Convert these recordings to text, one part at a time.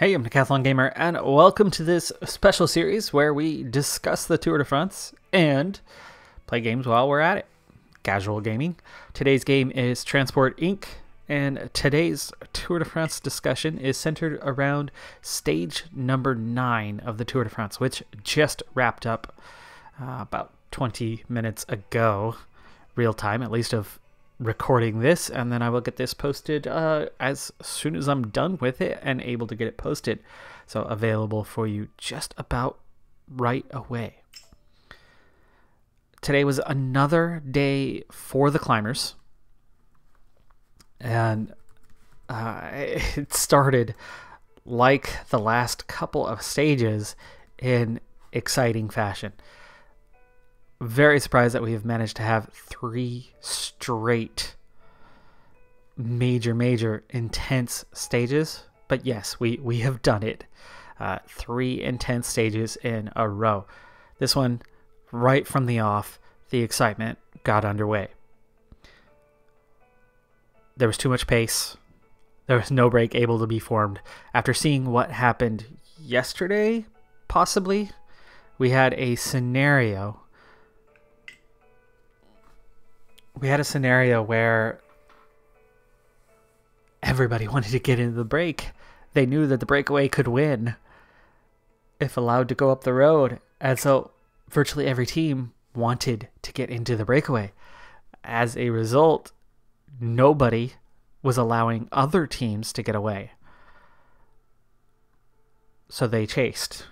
Hey, I'm Decathlon Gamer, and welcome to this special series where we discuss the Tour de France and play games while we're at it. Casual gaming. Today's game is Transport Inc., and today's Tour de France discussion is centered around stage number 9 of the Tour de France, which just wrapped up about 20 minutes ago, real time, at least of recording this, and then I will get this posted as soon as I'm done with it and able to get it posted, so available for you just about right away. Today was another day for the climbers, and it started like the last couple of stages in exciting fashion. Very surprised that we have managed to have 3 straight major intense stages, but yes, we have done it. 3 intense stages in a row. This one, right from the off, the excitement got underway. There was too much pace. There was no break able to be formed. After seeing what happened yesterday, possibly, we had a scenario where everybody wanted to get into the break. They knew that the breakaway could win if allowed to go up the road. And so virtually every team wanted to get into the breakaway. As a result, nobody was allowing other teams to get away. So they chased,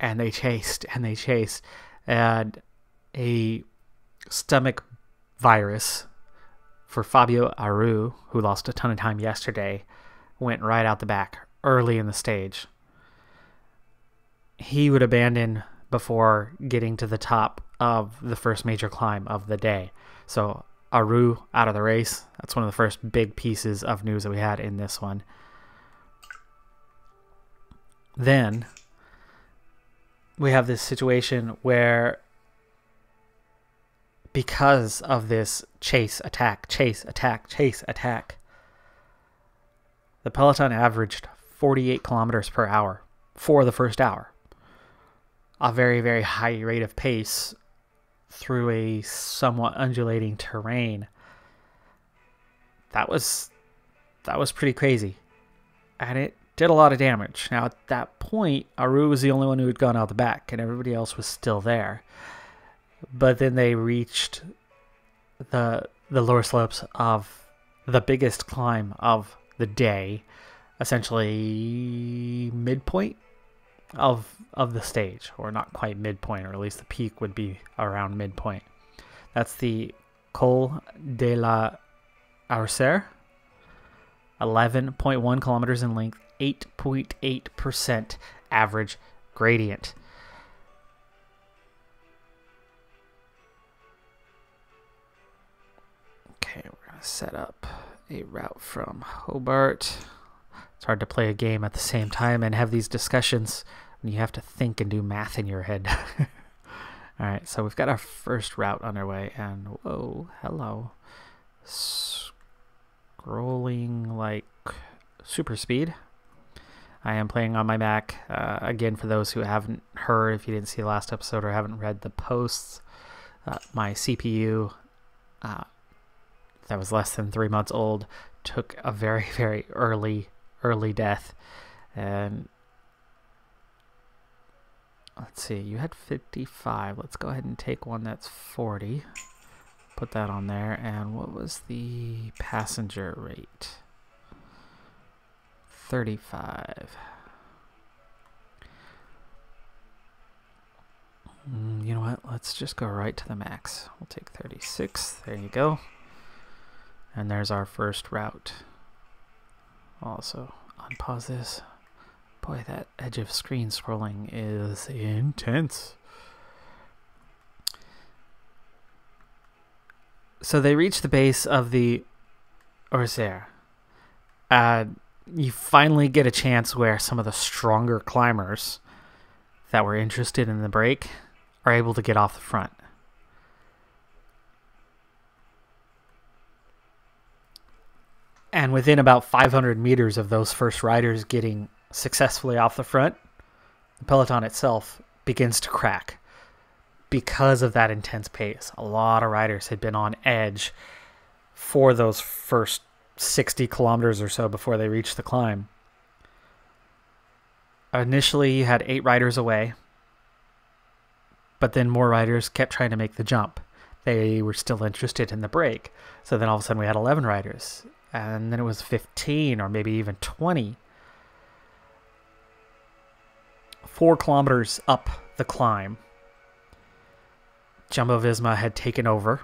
and they chased, and they chased. And a stomach virus for Fabio Aru, who lost a ton of time yesterday, went right out the back early in the stage. He would abandon before getting to the top of the first major climb of the day. So Aru out of the race. That's one of the first big pieces of news that we had in this one. Then we have this situation where, because of this chase, attack, the peloton averaged 48 kilometers per hour for the first hour. A very, very high rate of pace through a somewhat undulating terrain. That was pretty crazy. And it did a lot of damage. Now, at that point, Aru was the only one who had gone out the back, and everybody else was still there. But then they reached the lower slopes of the biggest climb of the day, essentially midpoint of the stage, or not quite midpoint, or at least the peak would be around midpoint. That's the Col de la Orsere, 11.1 kilometers in length, 8.8% average gradient. Set up a route from Hobart. It's hard to play a game at the same time and have these discussions when you have to think and do math in your head. All right, so we've got our first route underway, and whoa, hello. Scrolling like super speed. I am playing on my Mac. Again, for those who haven't heard, if you didn't see the last episode or haven't read the posts, my CPU that was less than 3 months old took a very early death. And let's see, you had 55. Let's go ahead and take one that's 40, put that on there. And what was the passenger rate? 35. You know what, let's just go right to the max. We'll take 36. There you go. And there's our first route. Also, unpause this. Boy, that edge of screen scrolling is intense. So they reach the base of the Orsere. You finally get a chance where some of the stronger climbers that were interested in the break are able to get off the front. And within about 500 meters of those first riders getting successfully off the front, the peloton itself begins to crack because of that intense pace. A lot of riders had been on edge for those first 60 kilometers or so before they reached the climb. Initially, you had 8 riders away, but then more riders kept trying to make the jump. They were still interested in the break. So then all of a sudden we had 11 riders, and then it was 15 or maybe even 20. 4 kilometers up the climb, Jumbo Visma had taken over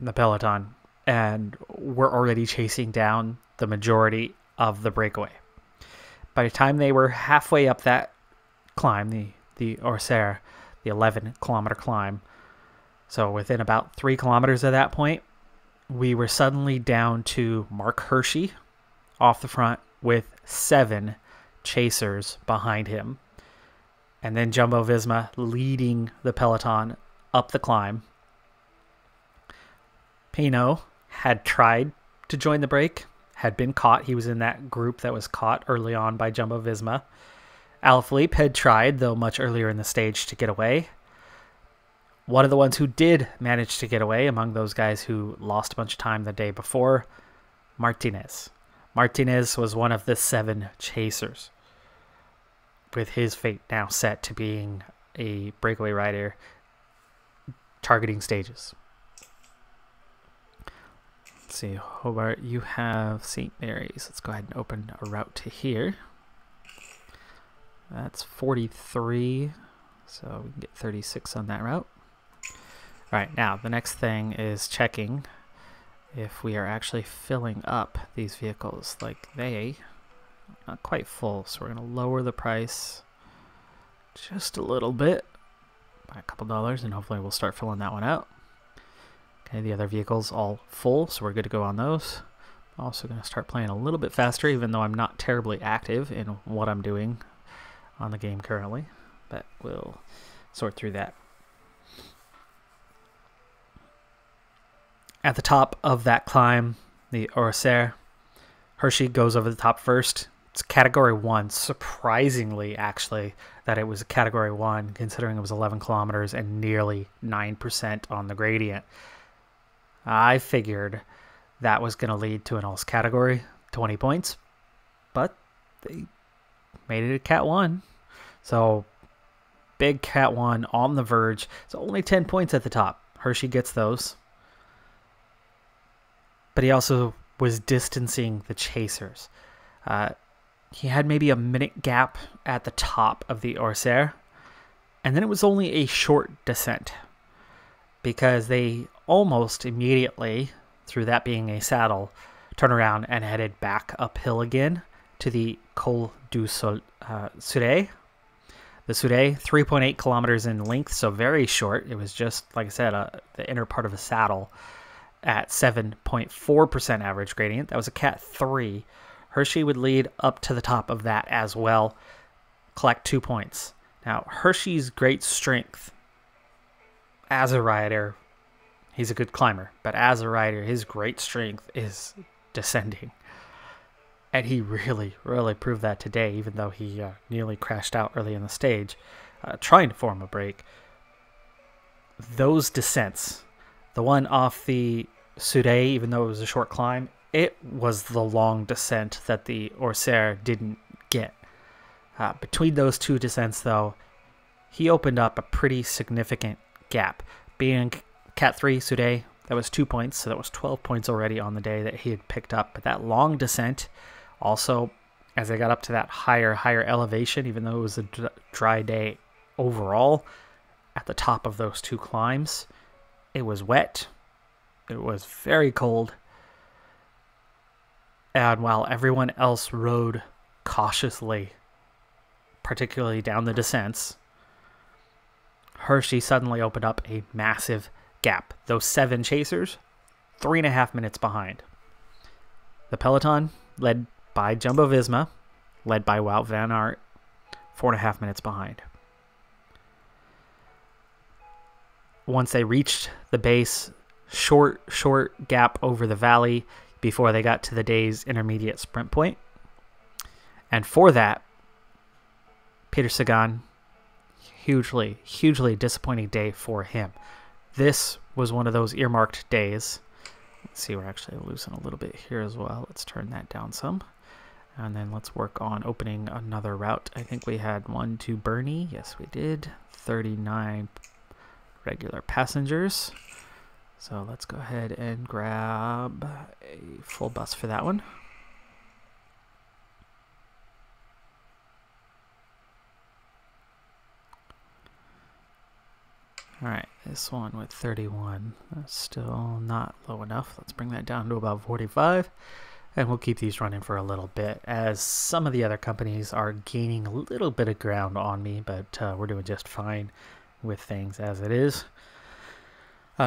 the peloton and were already chasing down the majority of the breakaway. By the time they were halfway up that climb, the Orsere, the 11-kilometer climb, so within about 3 kilometers at that point, we were suddenly down to Mark Hirschi off the front with 7 chasers behind him. And then Jumbo Visma leading the peloton up the climb. Pino had tried to join the break, had been caught. He was in that group that was caught early on by Jumbo Visma. Alaphilippe had tried, though much earlier in the stage, to get away. One of the ones who did manage to get away, among those guys who lost a bunch of time the day before, Martinez. Martinez was one of the 7 chasers, with his fate now set to being a breakaway rider targeting stages. Let's see, Hobart, you have St. Mary's. Let's go ahead and open a route to here. That's 43, so we can get 36 on that route. All right, now the next thing is checking if we are actually filling up these vehicles. Like they not quite full, so we're going to lower the price just a little bit by a couple dollars, and hopefully we'll start filling that one out. Okay, the other vehicles all full, so we're good to go on those. I'm also going to start playing a little bit faster, even though I'm not terribly active in what I'm doing on the game currently, but we'll sort through that. At the top of that climb, the Orsere, Hirschi goes over the top first. It's Category 1, surprisingly, actually, that it was a Category 1, considering it was 11 kilometers and nearly 9% on the gradient. I figured that was going to lead to an else category, 20 points, but they made it a Cat 1. So, big Cat 1 on the verge. It's only 10 points at the top. Hirschi gets those. But he also was distancing the chasers. He had maybe a minute gap at the top of the Orsere, and then it was only a short descent because they almost immediately, through that being a saddle, turned around and headed back uphill again to the Col d'Isère. The Sudet, 3.8 kilometers in length, so very short. It was just, like I said, the inner part of a saddle at 7.4% average gradient. That was a Cat 3. Hirschi would lead up to the top of that as well, collect 2 points. Now, Hirschi's great strength as a rider, he's a good climber, but as a rider, his great strength is descending. And he really, really proved that today, even though he nearly crashed out early in the stage, trying to form a break. Those descents, the one off the Sudet, even though it was a short climb, it was the long descent that the Orsere didn't get. Between those 2 descents, though, he opened up a pretty significant gap. Being Cat 3 Sudet, that was 2 points, so that was 12 points already on the day that he had picked up. But that long descent, also, as they got up to that higher elevation, even though it was a dry day overall, at the top of those 2 climbs, it was wet, it was very cold, and while everyone else rode cautiously, particularly down the descents, Hirschi suddenly opened up a massive gap. Those 7 chasers, 3.5 minutes behind. The peloton, led by Jumbo Visma, led by Wout Van Aert, 4.5 minutes behind. Once they reached the base, short gap over the valley before they got to the day's intermediate sprint point. And for that, Peter Sagan, hugely, hugely disappointing day for him. This was one of those earmarked days. Let's see, we're actually losing a little bit here as well. Let's turn that down some. And then let's work on opening another route. I think we had one to Bernie. Yes, we did. 39 regular passengers. So let's go ahead and grab a full bus for that one. All right, this one with 31. That's still not low enough. Let's bring that down to about 45. And we'll keep these running for a little bit as some of the other companies are gaining a little bit of ground on me, but we're doing just fine with things as it is.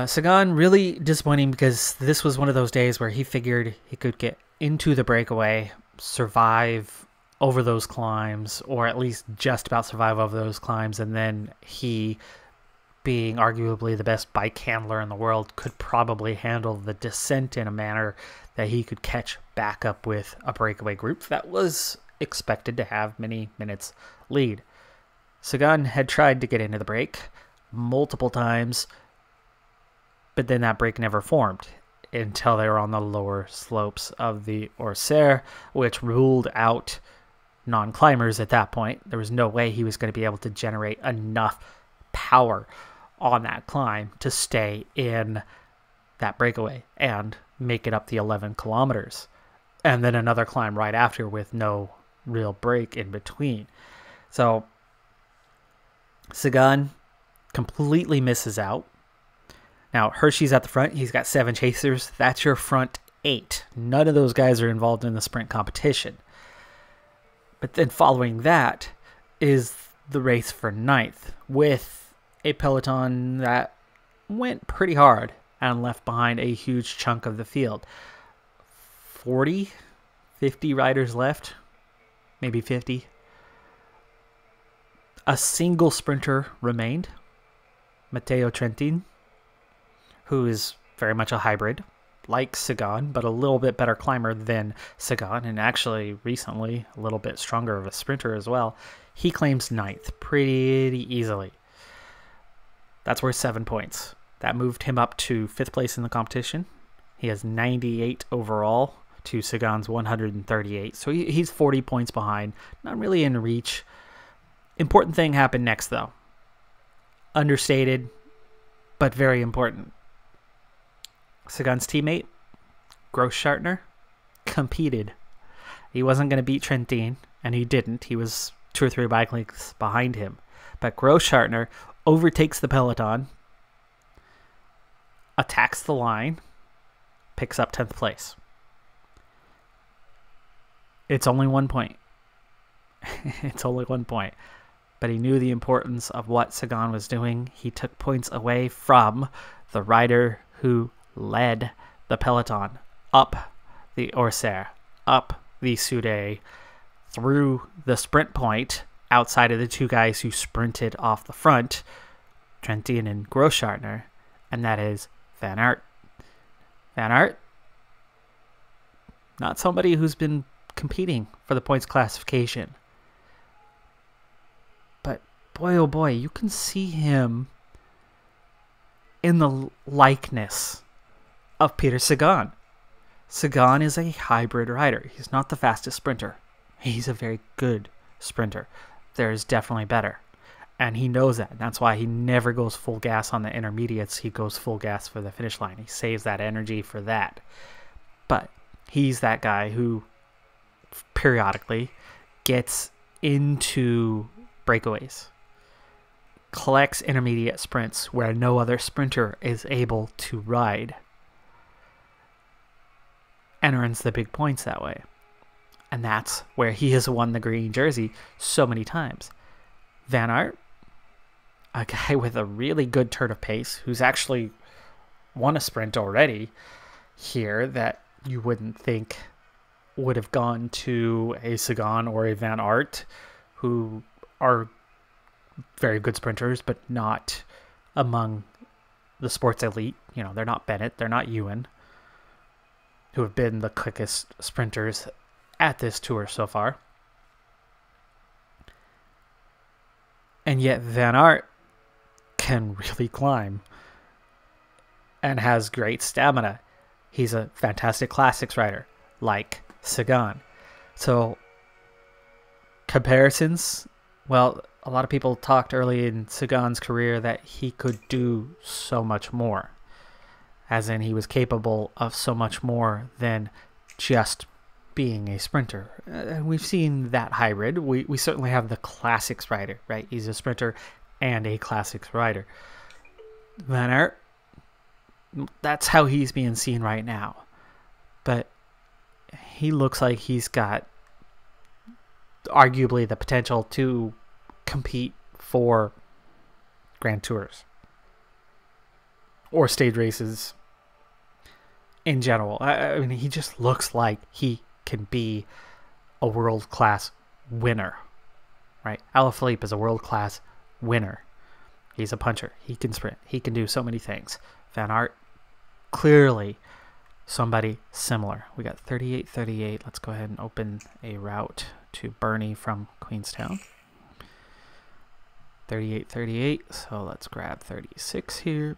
Sagan, really disappointing because this was one of those days where he figured he could get into the breakaway, survive over those climbs, or at least just about survive over those climbs, and then he, being arguably the best bike handler in the world, could probably handle the descent in a manner that he could catch back up with a breakaway group that was expected to have many minutes lead. Sagan had tried to get into the break multiple times, but then that break never formed until they were on the lower slopes of the Orsere, which ruled out non-climbers at that point. There was no way he was going to be able to generate enough power on that climb to stay in that breakaway and make it up the 11 kilometers, and then another climb right after with no real break in between. So Sagan completely misses out. Now Hirschi's at the front. He's got 7 chasers. That's your front 8. None of those guys are involved in the sprint competition. But then following that is the race for 9th with a peloton that went pretty hard and left behind a huge chunk of the field. 40, 50 riders left, maybe 50. A single sprinter remained, Matteo Trentin, who is very much a hybrid, like Sagan, but a little bit better climber than Sagan, and actually recently a little bit stronger of a sprinter as well. He claims 9th pretty easily. That's worth 7 points. That moved him up to 5th place in the competition. He has 98 overall to Sagan's 138. So he's 40 points behind. Not really in reach. Important thing happened next, though. Understated, but very important. Sagan's teammate, Grosschartner, competed. He wasn't going to beat Trentin, and he didn't. He was 2 or 3 bike lengths behind him. But Grosschartner overtakes the peloton, attacks the line, picks up 10th place. It's only 1 point. It's only 1 point. But he knew the importance of what Sagan was doing. He took points away from the rider who led the peloton up the Orsere, up the Sude, through the sprint point outside of the 2 guys who sprinted off the front, Trentin and Grosschartner, and that is Van Aert. Van Aert, not somebody who's been competing for the points classification. But boy, oh boy, you can see him in the likeness of Peter Sagan. Sagan is a hybrid rider. He's not the fastest sprinter. He's a very good sprinter. There is definitely better. And he knows that. That's why he never goes full gas on the intermediates. He goes full gas for the finish line. He saves that energy for that. But he's that guy who periodically gets into breakaways, collects intermediate sprints where no other sprinter is able to ride, and earns the big points that way. And that's where he has won the green jersey so many times. Van Aert, a guy with a really good turn of pace, who's actually won a sprint already here that you wouldn't think would have gone to a Sagan or a Van Aert, who are very good sprinters, but not among the sports elite. You know, they're not Bennett, they're not Ewan, who have been the quickest sprinters at this tour so far. And yet Van Aert can really climb and has great stamina. He's a fantastic classics rider, like Sagan. So comparisons, well, a lot of people talked early in Sagan's career that he could do so much more, as in he was capable of so much more than just being a sprinter. And we've seen that hybrid. We certainly have the classics rider, right? He's a sprinter and a classics rider. Van Aert, that's how he's being seen right now. But he looks like he's got arguably the potential to compete for Grand Tours or stage races in general. I mean, he just looks like he can be a world-class winner, right? Alaphilippe is a world-class winner. He's a puncher. He can sprint. He can do so many things. Van Aert, clearly somebody similar. We got 38-38. Let's go ahead and open a route to Bernie from Queenstown. 38-38, so let's grab 36 here.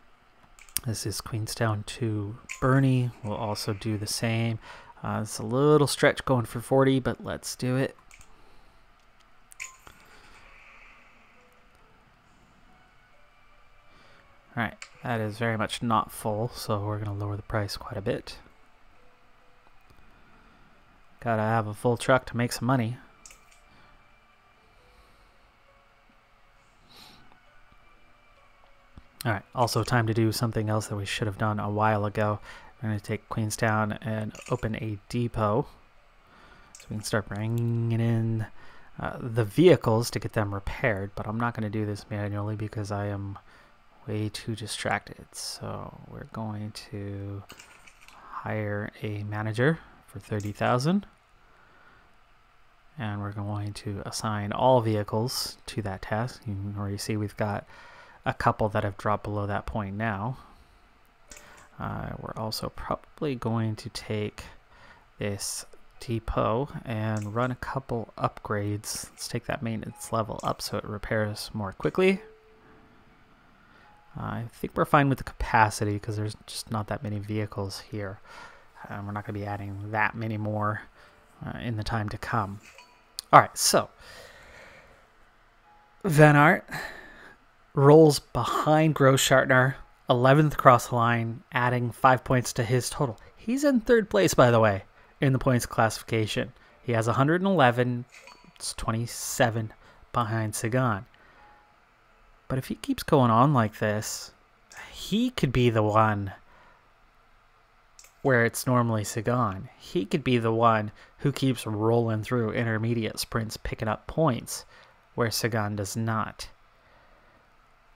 This is Queenstown to Bernie. We'll also do the same. It's a little stretch going for 40, but let's do it. All right, that is very much not full, so we're going to lower the price quite a bit. Gotta have a full truck to make some money. All right, also time to do something else that we should have done a while ago. We're going to take Queenstown and open a depot so we can start bringing in the vehicles to get them repaired, but I'm not going to do this manually because I am way too distracted. So we're going to hire a manager for 30,000, and we're going to assign all vehicles to that task. You can already see we've got a couple that have dropped below that point now. We're also probably going to take this depot and run a couple upgrades. Let's take that maintenance level up so it repairs more quickly. I think we're fine with the capacity because there's just not that many vehicles here. We're not going to be adding that many more in the time to come. All right, so Van Aert rolls behind Grosschartner, 11th across the line, adding 5 points to his total. He's in third place, by the way, in the points classification. He has 111, it's 27 behind Sagan. But if he keeps going on like this, he could be the one where it's normally Sagan. He could be the one who keeps rolling through intermediate sprints, picking up points where Sagan does not.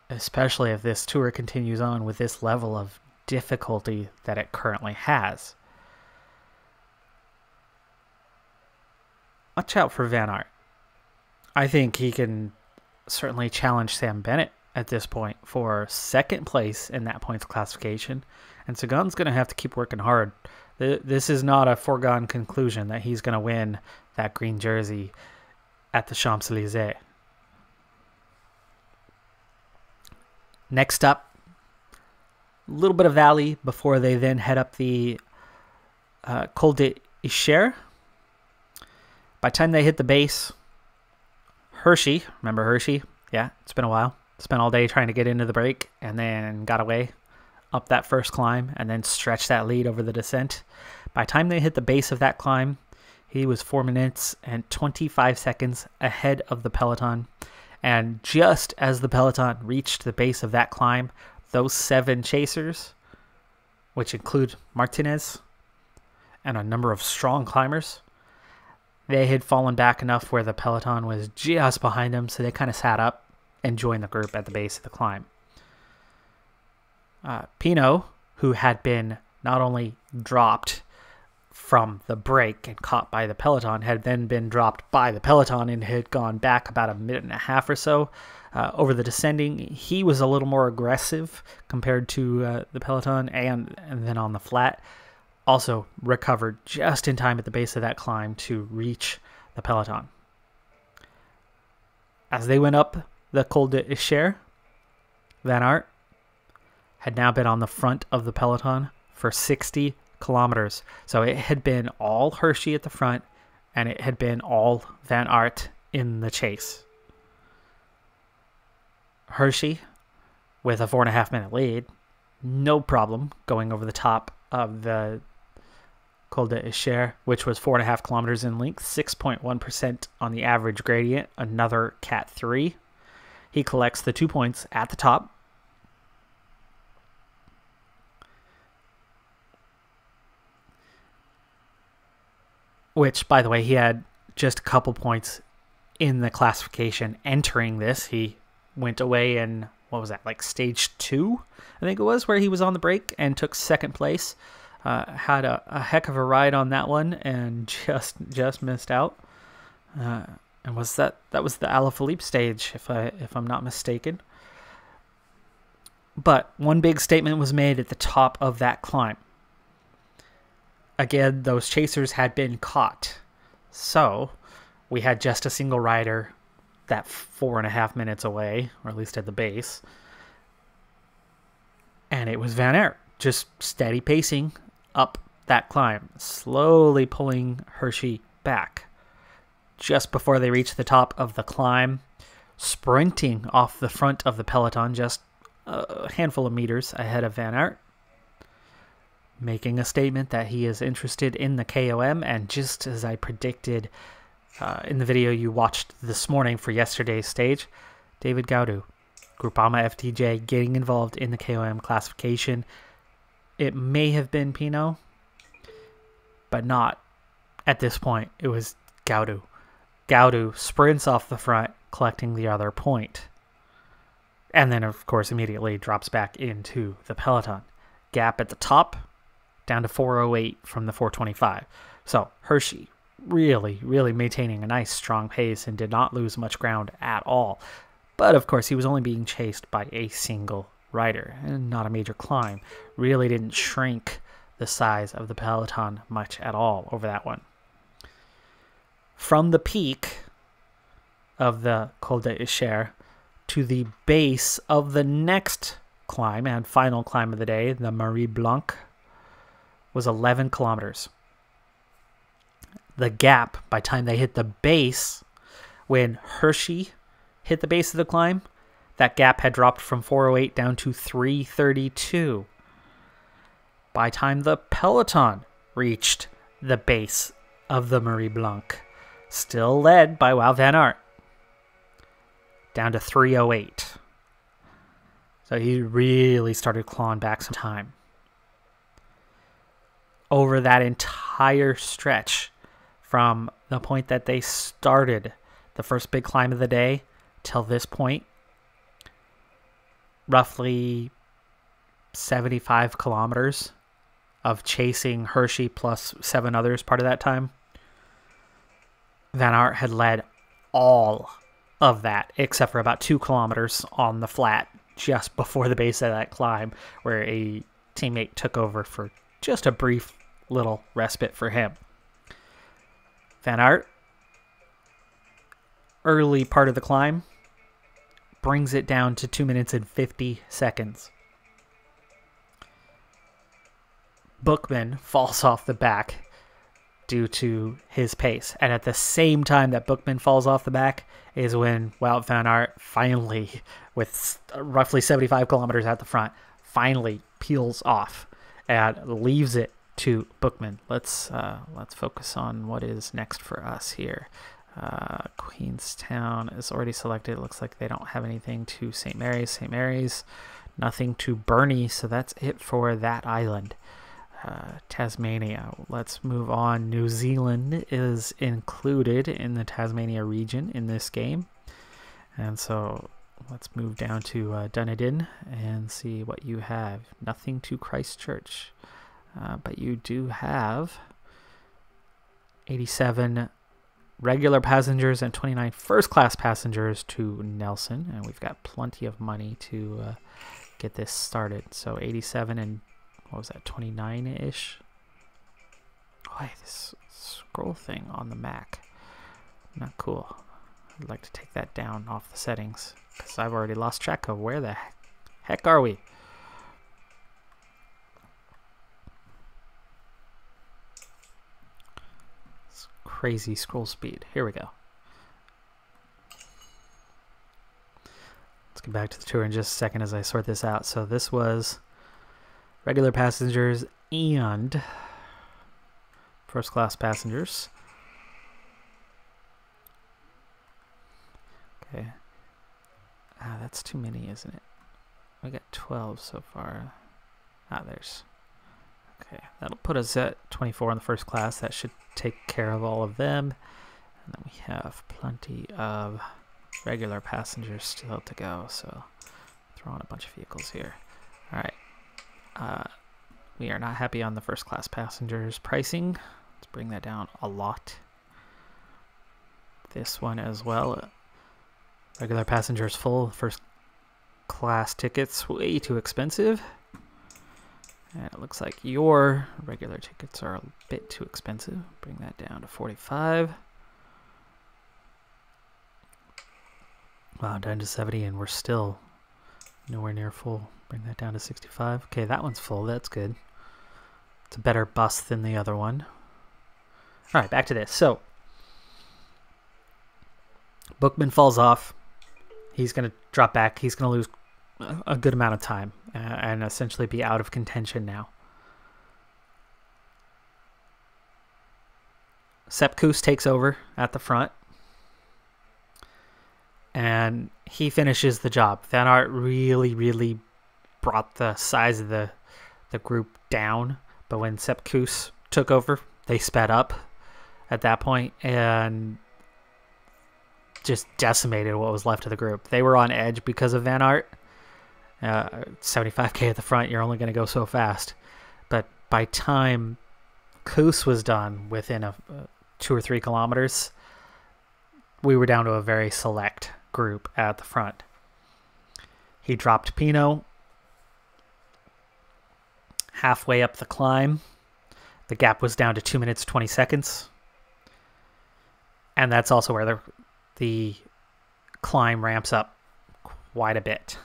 Especially if this tour continues on with this level of difficulty that it currently has. Watch out for Van Aert. I think he can certainly challenge Sam Bennett at this point for second place in that points classification. And Sagan's going to have to keep working hard. This is not a foregone conclusion that he's going to win that green jersey at the Champs-Élysées. Next up, a little bit of valley before they then head up the Col d'Isère. By the time they hit the base, Hirschi, remember Hirschi? Yeah, it's been a while. Spent all day trying to get into the break and then got away up that first climb and then stretched that lead over the descent. By the time they hit the base of that climb, he was 4 minutes and 25 seconds ahead of the peloton. And just as the peloton reached the base of that climb, those 7 chasers, which include Martinez and a number of strong climbers, they had fallen back enough where the peloton was just behind them, so they kind of sat up and joined the group at the base of the climb. Pino, who had been not only dropped from the break and caught by the peloton, had then been dropped by the peloton and had gone back about a minute and a half or so. Over the descending, he was a little more aggressive compared to the peloton, and then on the flat, also recovered just in time at the base of that climb to reach the peloton. As they went up the Col d'Isère. Van Aert had now been on the front of the peloton for 60 kilometers. So it had been all Hirschi at the front, and it had been all Van Aert in the chase. Hirschi, with a 4.5 minute lead, no problem going over the top of the Col d'Isère, which was 4.5 kilometers in length, 6.1% on the average gradient, another Cat 3. He collects the 2 points at the top. Which, by the way, he had just a couple points in the classification entering this. He went away in, what was that, like stage 2, I think it was, where he was on the break and took second place. Had a heck of a ride on that one and just missed out. And was that was the Alaphilippe stage, if I'm not mistaken. But one big statement was made at the top of that climb. Again, those chasers had been caught. So we had just a single rider that 4.5 minutes away, or at least at the base. And it was Van Aert, just steady pacing up that climb, slowly pulling Hirschi back. Just before they reached the top of the climb, sprinting off the front of the peloton, just a handful of meters ahead of Van Aert, making a statement that he is interested in the KOM. And just as I predicted in the video you watched this morning for yesterday's stage, David Gaudu, Groupama FDJ, getting involved in the KOM classification. It may have been Pino, but not at this point. It was Gaudu. Gaudu sprints off the front, collecting the other point. And then, of course, immediately drops back into the peloton. Gap at the top, down to 408 from the 425. So Hirschi really, really maintaining a nice strong pace and did not lose much ground at all. But, of course, he was only being chased by a single rider and not a major climb. Really didn't shrink the size of the peloton much at all over that one. From the peak of the Col d'Isère to the base of the next climb and final climb of the day, the Marie-Blanque, was 11 kilometers. The gap, by the time they hit the base, when Hirschi hit the base of the climb, that gap had dropped from 408 down to 332. By the time the peloton reached the base of the Marie-Blanque, still led by Wout Van Aert, down to 308. So he really started clawing back some time. Over that entire stretch, from the point that they started the first big climb of the day till this point, roughly 75 kilometers of chasing Hirschi plus 7 others part of that time. Van Aert had led all of that, except for about 2 kilometers on the flat just before the base of that climb, where a teammate took over for just a brief little respite for him. Van Aert, early part of the climb, brings it down to 2 minutes and 50 seconds. Buchmann falls off the back due to his pace. And at the same time that Buchmann falls off the back is when Wout Van Aert finally, with roughly 75 kilometers at the front, finally peels off and leaves it to Buchmann. Let's focus on what is next for us here. Queenstown is already selected. It looks like they don't have anything to St. Mary's. St. Mary's, nothing to Burnie, so that's it for that island. Tasmania. Let's move on. New Zealand is included in the Tasmania region in this game. And so let's move down to Dunedin and see what you have. Nothing to Christchurch, but you do have 87 regular passengers and 29 first-class passengers to Nelson. And we've got plenty of money to get this started. So 87 and what was that, 29-ish? Oh, this scroll thing on the Mac. Not cool. I'd like to take that down off the settings because I've already lost track of where the heck are we. It's crazy scroll speed. Here we go. Let's get back to the tour in just a second as I sort this out. So this was regular passengers and first class passengers. Okay. Ah, that's too many, isn't it? We got 12 so far. Ah, there's. Okay, that'll put us at 24 in the first class. That should take care of all of them. And then we have plenty of regular passengers still to go, so throw on a bunch of vehicles here. All right. We are not happy on the first class passengers pricing. Let's bring that down a lot. This one as well. Regular passengers full, first class tickets way too expensive. And it looks like your regular tickets are a bit too expensive. Bring that down to 45. Wow, down to 70 and we're still nowhere near full. Bring that down to 65. Okay, that one's full, that's good. It's a better bus than the other one. All right, back to this. So, Bookman falls off. He's going to drop back. He's going to lose a good amount of time and essentially be out of contention now. Sepp Kuss takes over at the front. And he finishes the job. Van Aert really, really brought the size of the group down. But when Sepp Kuss took over, they sped up at that point and just decimated what was left of the group. They were on edge because of Van Aert. 75K at the front, you're only going to go so fast. But by time Kuss was done within a 2 or 3 kilometers, we were down to a very select group at the front. He dropped Pino halfway up the climb. The gap was down to 2 minutes 20 seconds. And that's also where the climb ramps up quite a bit.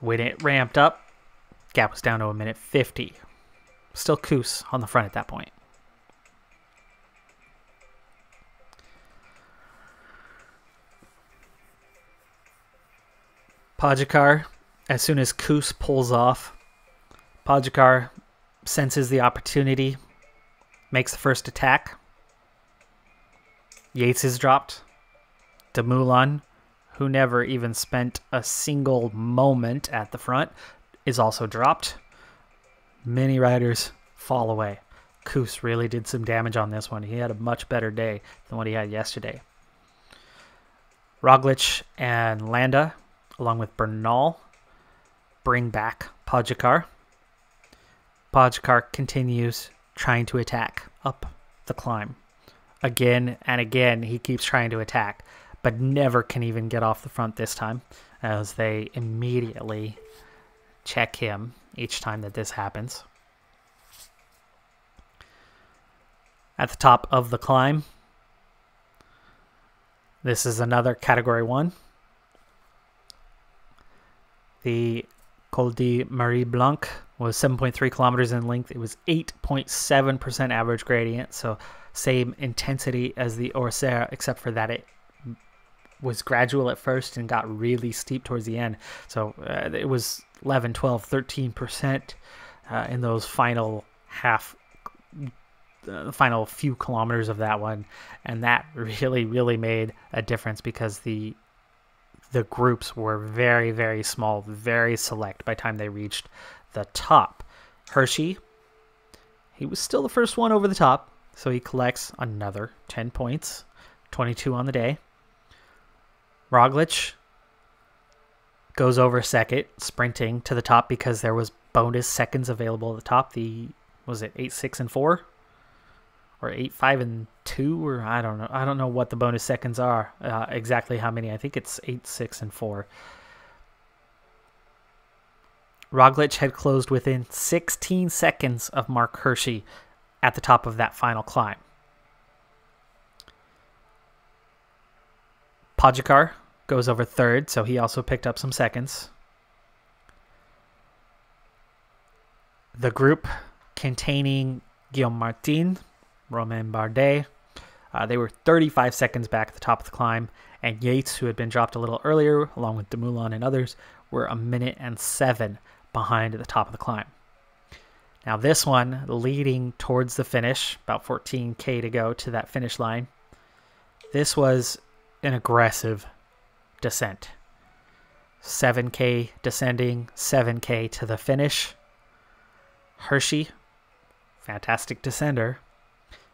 When it ramped up, gap was down to 1 minute 50. Still Kuss on the front at that point. Pogačar, as soon as Kuss pulls off, Pogačar senses the opportunity, makes the first attack. Yates is dropped. Dumoulin, who never even spent a single moment at the front, is also dropped. Many riders fall away. Kuss really did some damage on this one. He had a much better day than what he had yesterday. Roglic and Landa, along with Bernal, bring back Pogačar. Pogačar continues trying to attack up the climb. Again and again, he keeps trying to attack, but never can even get off the front this time, as they immediately check him each time that this happens. At the top of the climb, this is another Category 1. The Col de Marie-Blanque was 7.3 kilometers in length. It was 8.7% average gradient, so same intensity as the Orsere, except for that it was gradual at first and got really steep towards the end. So it was 11, 12, 13% in those final few kilometers of that one. And that really, really made a difference because the groups were very, very small, very select by the time they reached the top. Hirschi, he was still the first one over the top. So he collects another 10 points, 22 on the day. Roglic goes over second, sprinting to the top because there was bonus seconds available at the top. Was it 8, 6, and 4? Or 8, 5, and 2? Or I don't know. I don't know what the bonus seconds are, exactly how many. I think it's 8, 6, and 4. Roglic had closed within 16 seconds of Mark Hirschi at the top of that final climb. Pogačar goes over third, so he also picked up some seconds. The group containing Guillaume Martin, Romain Bardet, they were 35 seconds back at the top of the climb, and Yates, who had been dropped a little earlier, along with Dumoulin and others, were 1:07 behind at the top of the climb. Now this one leading towards the finish, about 14K to go to that finish line. This was an aggressive descent. 7K descending, 7K to the finish. Hirschi, fantastic descender.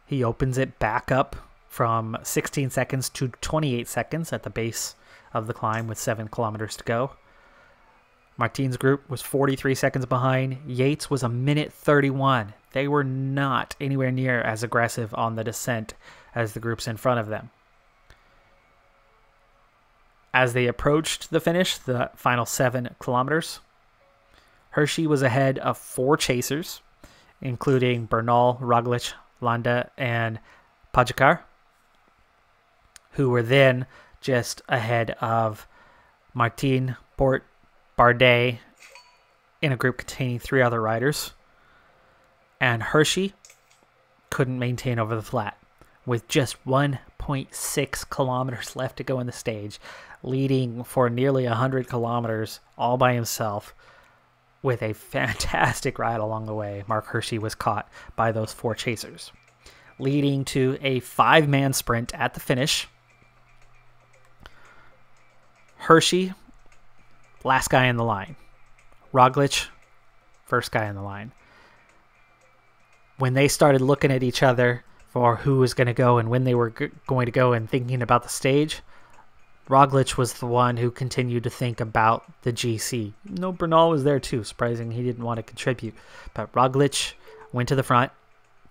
He opens it back up from 16 seconds to 28 seconds at the base of the climb with 7 kilometers to go. Martin's group was 43 seconds behind. Yates was 1:31. They were not anywhere near as aggressive on the descent as the groups in front of them. As they approached the finish, the final 7 kilometers, Hirschi was ahead of 4 chasers, including Bernal, Roglic, Landa, and Pogačar, who were then just ahead of Martin, Port, Bardet in a group containing 3 other riders. And Hirschi couldn't maintain over the flat with just 1.6 kilometers left to go in the stage, leading for nearly 100 kilometers all by himself with a fantastic ride along the way. Mark Hirschi was caught by those 4 chasers, leading to a 5-man sprint at the finish. Hirschi, last guy in the line. Roglic, first guy in the line. When they started looking at each other for who was going to go and when they were going to go and thinking about the stage, Roglic was the one who continued to think about the GC. No, Bernal was there too. Surprising, he didn't want to contribute. But Roglic went to the front,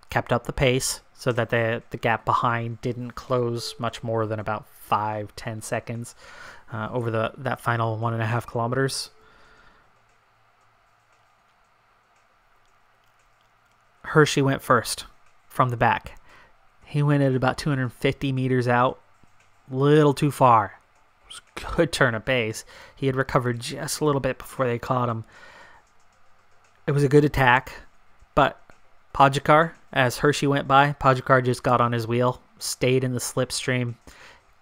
kept up the pace so that the gap behind didn't close much more than about 5-10 seconds. Over that final 1.5 kilometers. Hirschi went first from the back. He went at about 250 meters out, a little too far. It was a good turn of pace. He had recovered just a little bit before they caught him. It was a good attack, but Pogačar, as Hirschi went by, Pogačar just got on his wheel, stayed in the slipstream,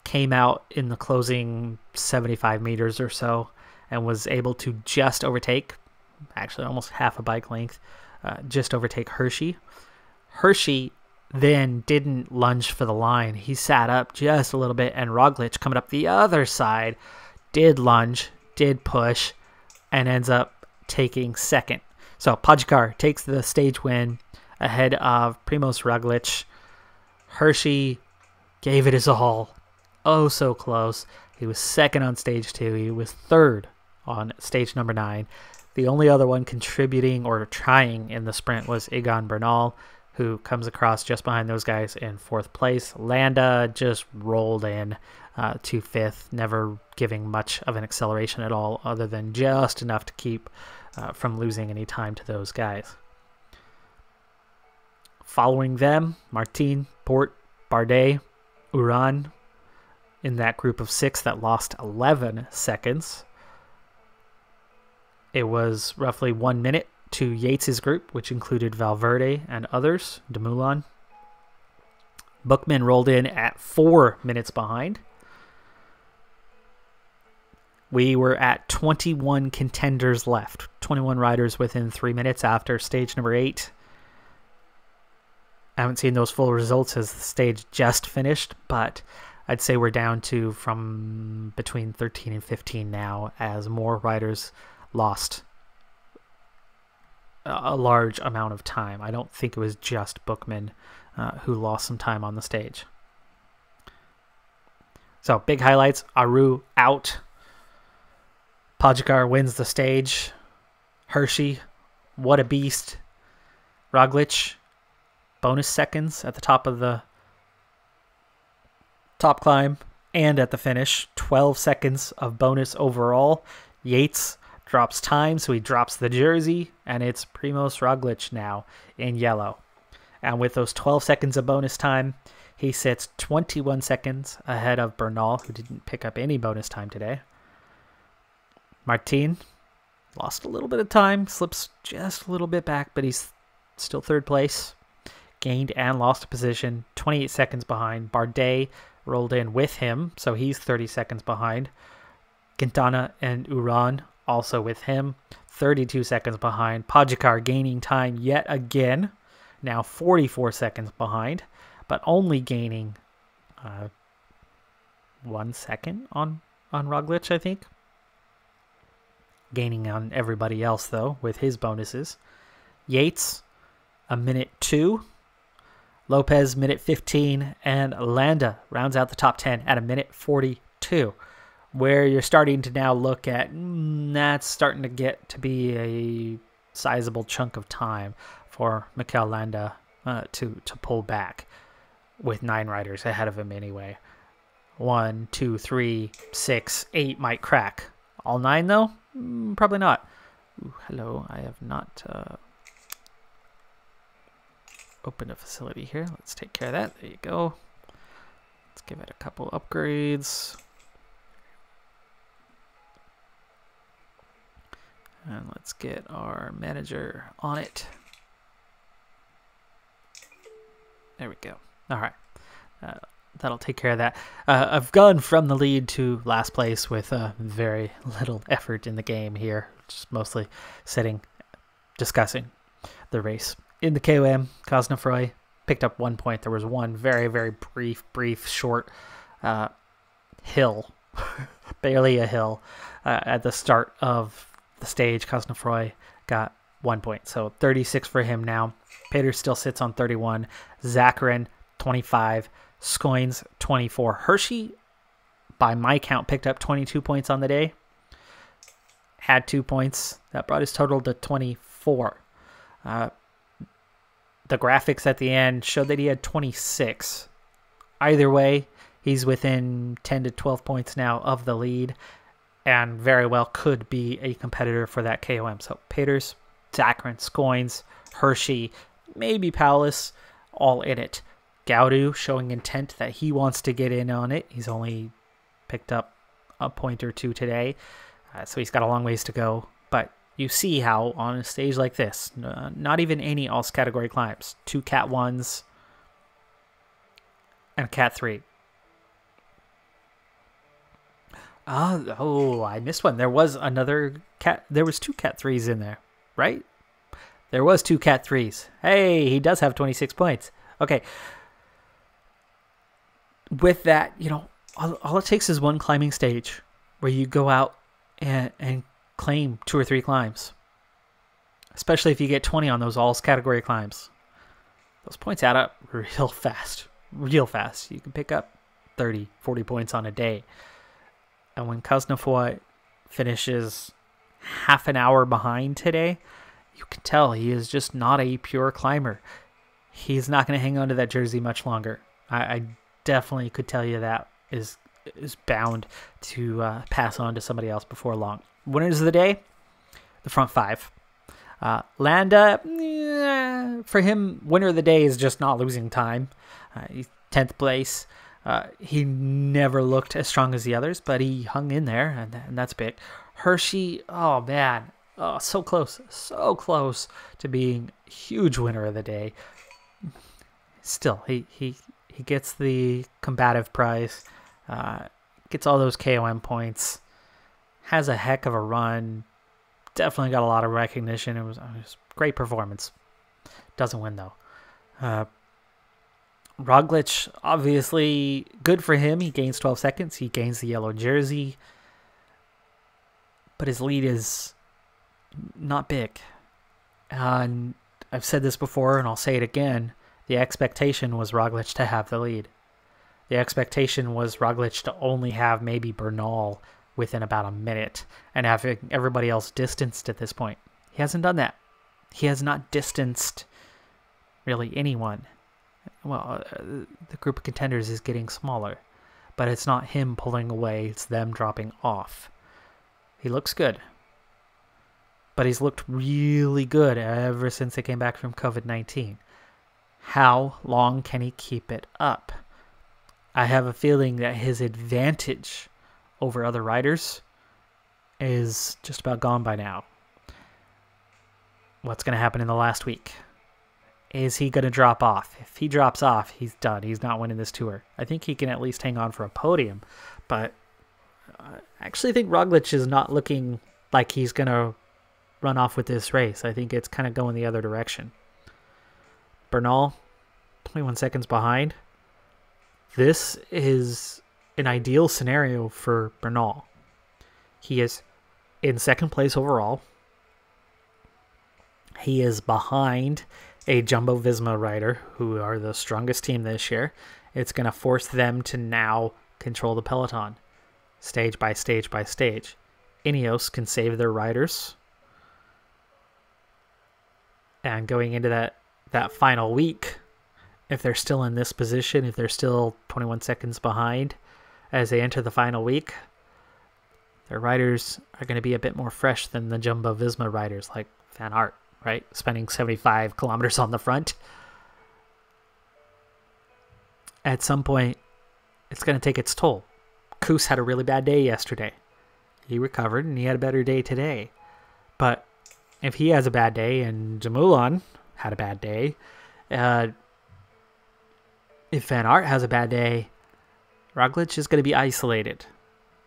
came out in the closing 75 meters or so and was able to just overtake, actually almost half a bike length, just overtake Hirschi. Hirschi then didn't lunge for the line. He sat up just a little bit, and Roglic, coming up the other side, did lunge, did push, and ends up taking second. So Pogačar takes the stage win ahead of Primož Roglic. Hirschi gave it his all. Oh, so close. He was second on stage 2. He was third on stage number 9. The only other one contributing or trying in the sprint was Egan Bernal, who comes across just behind those guys in 4th place. Landa just rolled in to 5th, never giving much of an acceleration at all, other than just enough to keep from losing any time to those guys. Following them, Martin, Port, Bardet, Uran, in that group of 6 that lost 11 seconds. It was roughly 1 minute to Yates' group, which included Valverde and others, Dumoulin. Buchmann rolled in at 4 minutes behind. We were at 21 contenders left, 21 riders within 3 minutes after stage number 8. I haven't seen those full results as the stage just finished, but I'd say we're down to from between 13 and 15 now, as more riders lost a large amount of time. I don't think it was just Buchmann who lost some time on the stage. So big highlights: Aru out. Pogačar wins the stage. Hirschi, what a beast. Roglic, bonus seconds at the top of the top climb and at the finish, 12 seconds of bonus overall. Yates drops time, so he drops the jersey, and it's Primož Roglic now in yellow. And with those 12 seconds of bonus time, He sits 21 seconds ahead of Bernal, who didn't pick up any bonus time today. Martin lost a little bit of time, slips just a little bit back, but he's still third place. Gained and lost a position, 28 seconds behind. Bardet rolled in with him, so he's 30 seconds behind. Quintana and Uran also with him, 32 seconds behind. Pogačar gaining time yet again, now 44 seconds behind, but only gaining 1 second on Roglic, I think. Gaining on everybody else, though, with his bonuses. Yates, a minute 2. Lopez, minute 15. And Landa rounds out the top 10 at a minute 42. Where you're starting to now look at, that's starting to get to be a sizable chunk of time for Mikael Landa to pull back, with 9 riders ahead of him anyway. 1, 2, 3, 6, 8 might crack. All 9, though? Probably not. Ooh, hello, I have not opened a facility here. Let's take care of that. There you go. Let's give it a couple upgrades. And let's get our manager on it. There we go. All right. That'll take care of that. I've gone from the lead to last place with very little effort in the game here. Just mostly sitting, discussing the race. In the KOM, Cosnefroy picked up 1 point. There was one very, very brief, short hill, barely a hill, at the start of the stage. Cosnefroy got 1 point, so 36 for him now. Peter still sits on 31. Zacharin, 25. Scoins, 24. Hirschi, by my count, picked up 22 points on the day. Had 2 points. That brought his total to 24. The graphics at the end showed that he had 26. Either way, he's within 10 to 12 points now of the lead, and very well could be a competitor for that KOM. So Peters, Zacharin, Scoins, Hirschi, maybe Paulus, all in it. Gaudu showing intent that he wants to get in on it. He's only picked up a point or 2 today, so he's got a long ways to go. But you see how on a stage like this, not even any alts category climbs, 2 cat 1s and a cat 3. Oh, I missed one. There was another cat. There was 2 cat 3s in there, right? There was 2 cat 3s. Hey, he does have 26 points. Okay. With that, you know, all it takes is one climbing stage where you go out and claim 2 or 3 climbs, especially if you get 20 on those alls category climbs. Those points add up real fast, real fast. You can pick up 30, 40 points on a day. And when Cosnefroy finishes half an hour behind today, you can tell he is just not a pure climber. He's not going to hang on to that jersey much longer. I definitely could tell you that is bound to pass on to somebody else before long. Winners of the day, the front 5. Landa, for him, winner of the day is just not losing time. He's 10th place. He never looked as strong as the others, but he hung in there, and that's big. Hirschi, oh man, oh, so close to being huge winner of the day. Still, he gets the combative prize, gets all those KOM points, has a heck of a run, definitely got a lot of recognition. It was great performance. Doesn't win, though. Roglic, obviously, good for him. He gains 12 seconds. He gains the yellow jersey. But his lead is not big. And I've said this before, and I'll say it again. The expectation was Roglic to have the lead. The expectation was Roglic to only have maybe Bernal within about a minute and have everybody else distanced at this point. He hasn't done that. He has not distanced really anyone. Well, the group of contenders is getting smaller, but it's not him pulling away. It's them dropping off. He looks good, but he's looked really good ever since they came back from COVID-19. How long can he keep it up? I have a feeling that his advantage over other riders is just about gone by now. What's going to happen in the last week? Is he going to drop off? If he drops off, he's done. He's not winning this tour. I think he can at least hang on for a podium, but I actually think Roglic is not looking like he's going to run off with this race. I think it's kind of going the other direction. Bernal, 21 seconds behind. This is an ideal scenario for Bernal. He is in second place overall. He is behind a Jumbo Visma rider, who are the strongest team this year. It's going to force them to now control the peloton, stage by stage by stage. Ineos can save their riders. And going into that final week, if they're still in this position, if they're still 21 seconds behind as they enter the final week, their riders are going to be a bit more fresh than the Jumbo Visma riders, like Van Aert, right? Spending 75 kilometers on the front. At some point, it's going to take its toll. Kuss had a really bad day yesterday. He recovered, and he had a better day today. But if he has a bad day, and Dumoulin had a bad day, if Van Aert has a bad day, Roglic is going to be isolated.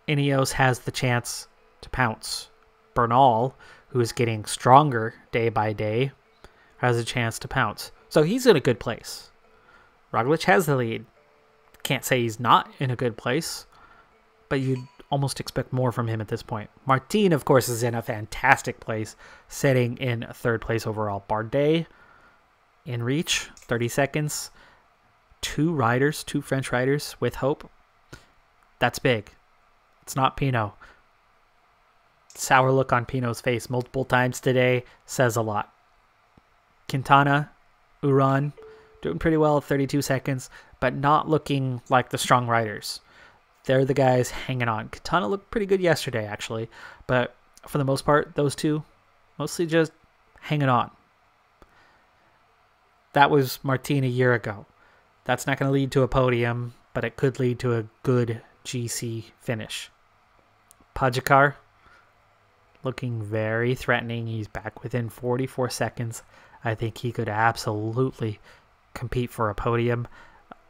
Ineos has the chance to pounce. Bernal, who is getting stronger day by day, has a chance to pounce. So he's in a good place. Roglic has the lead. Can't say he's not in a good place, but you'd almost expect more from him at this point. Martin, of course, is in a fantastic place, sitting in third place overall. Bardet, in reach, 30 seconds. Two French riders with hope. That's big. It's not Pino. Sour look on Pino's face multiple times today says a lot. Quintana, Uran, doing pretty well at 32 seconds, but not looking like the strong riders. They're the guys hanging on. Quintana looked pretty good yesterday, actually, but for the most part, those two mostly just hanging on. That was Martin a year ago. That's not going to lead to a podium, but it could lead to a good GC finish. Pogačar, looking very threatening. He's back within 44 seconds. I think he could absolutely compete for a podium.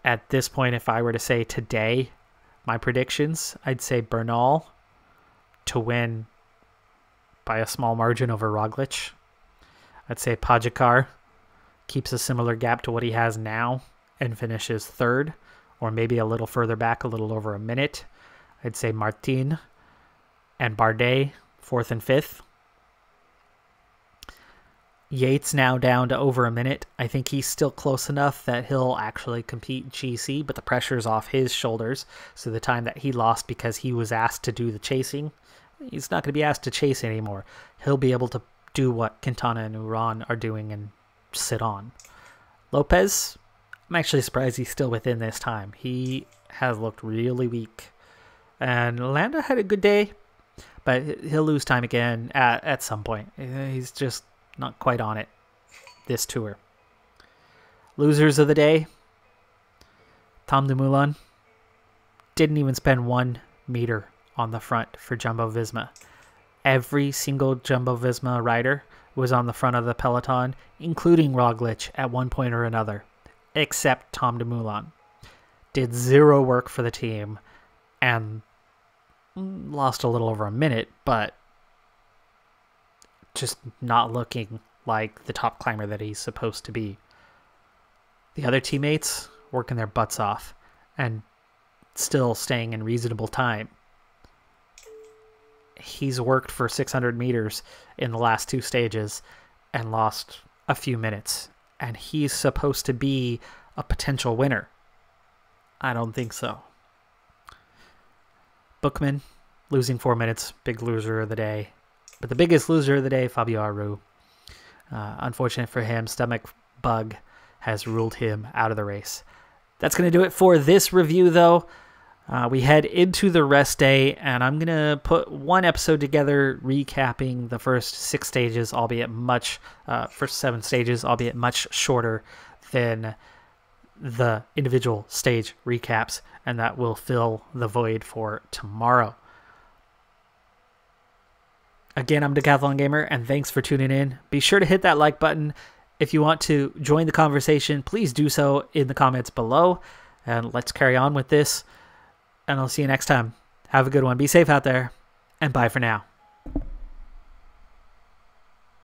At this point, if I were to say today my predictions, I'd say Bernal to win by a small margin over Roglic. I'd say Pogačar keeps a similar gap to what he has now and finishes third, or maybe a little further back, a little over a minute. I'd say Martin and Bardet, fourth and fifth. Yates now down to over a minute. I think he's still close enough that he'll actually compete GC, but the pressure's off his shoulders. So the time that he lost because he was asked to do the chasing, he's not going to be asked to chase anymore. He'll be able to do what Quintana and Uran are doing and sit on. Lopez, I'm actually surprised he's still within this time. He has looked really weak. And Landa had a good day, but he'll lose time again at some point. He's just not quite on it this tour. Losers of the day. Tom Dumoulin didn't even spend 1 meter on the front for Jumbo Visma. Every single Jumbo Visma rider was on the front of the peloton, including Roglic at one point or another, except Tom Dumoulin. Did zero work for the team and lost a little over a minute, but just not looking like the top climber that he's supposed to be. The other teammates working their butts off and still staying in reasonable time. He's worked for 600 meters in the last two stages and lost a few minutes. And he's supposed to be a potential winner. I don't think so. Buchmann, losing 4 minutes, big loser of the day. But the biggest loser of the day, Fabio Aru. Unfortunate for him, stomach bug has ruled him out of the race. That's going to do it for this review, though. We head into the rest day, and I'm going to put one episode together recapping the first six stages, albeit much, first seven stages, albeit much shorter than the individual stage recaps, and that will fill the void for tomorrow. Again, I'm Decathlon Gamer, and thanks for tuning in. Be sure to hit that like button. If you want to join the conversation, please do so in the comments below, and let's carry on with this, and I'll see you next time. Have a good one. Be safe out there, and bye for now.